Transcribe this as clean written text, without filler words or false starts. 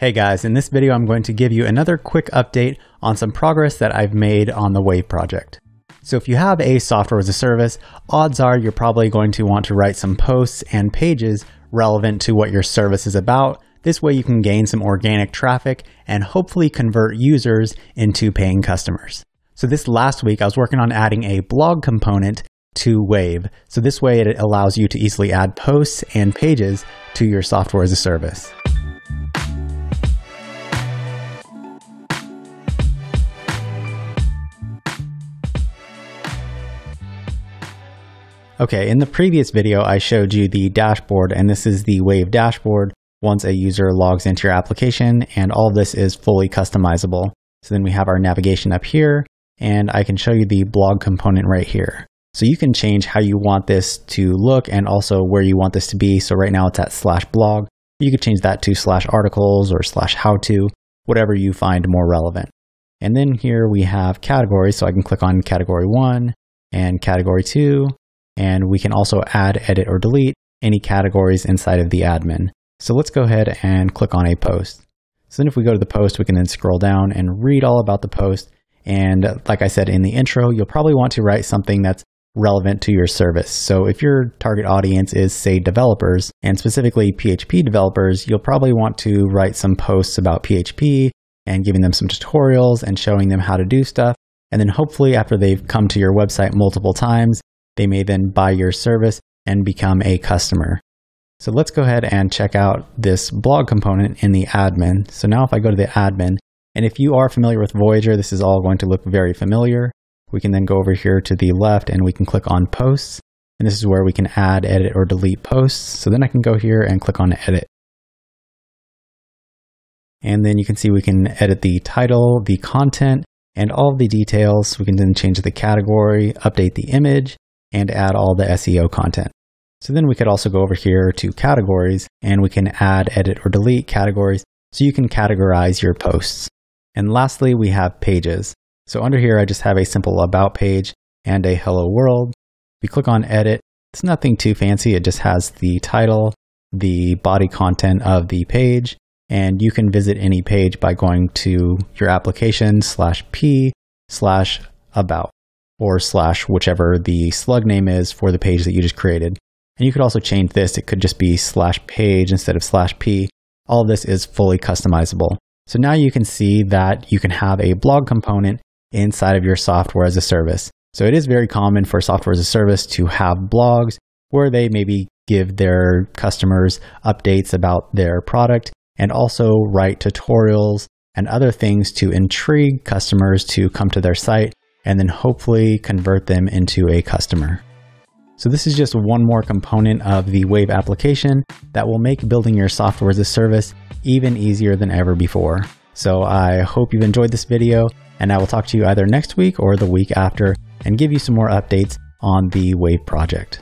Hey guys, in this video I'm going to give you another quick update on some progress that I've made on the Wave project. So if you have a software as a service, odds are you're probably going to want to write some posts and pages relevant to what your service is about. This way you can gain some organic traffic and hopefully convert users into paying customers. So this last week I was working on adding a blog component to Wave. So this way it allows you to easily add posts and pages to your software as a service. Okay, in the previous video, I showed you the dashboard, and this is the Wave dashboard once a user logs into your application, and all of this is fully customizable. So then we have our navigation up here, and I can show you the blog component right here. So you can change how you want this to look and also where you want this to be. So right now it's at /blog. You could change that to /articles or /how-to, whatever you find more relevant. And then here we have categories, so I can click on category 1 and category 2. And we can also add, edit, or delete any categories inside of the admin. So let's go ahead and click on a post. So then if we go to the post, we can then scroll down and read all about the post. And like I said in the intro, you'll probably want to write something that's relevant to your service. So if your target audience is, say, developers, and specifically PHP developers, you'll probably want to write some posts about PHP and giving them some tutorials and showing them how to do stuff. And then hopefully after they've come to your website multiple times, they may then buy your service and become a customer. So let's go ahead and check out this blog component in the admin. So now if I go to the admin, and if you are familiar with Voyager, this is all going to look very familiar. We can then go over here to the left and we can click on posts. And this is where we can add, edit, or delete posts. So then I can go here and click on edit. And then you can see we can edit the title, the content, and all the details. We can then change the category, update the image, and add all the SEO content. So then we could also go over here to categories and we can add, edit, or delete categories so you can categorize your posts. And lastly, we have pages. So under here, I just have a simple about page and a hello world. If you click on edit, it's nothing too fancy. It just has the title, the body content of the page, and you can visit any page by going to your application /p/about. Or / whichever the slug name is for the page that you just created. And you could also change this. It could just be /page instead of /p. All of this is fully customizable. So now you can see that you can have a blog component inside of your software as a service. So it is very common for software as a service to have blogs where they maybe give their customers updates about their product and also write tutorials and other things to intrigue customers to come to their site and then hopefully convert them into a customer. So this is just one more component of the Wave application that will make building your software as a service even easier than ever before. So I hope you've enjoyed this video, and I will talk to you either next week or the week after and give you some more updates on the Wave project.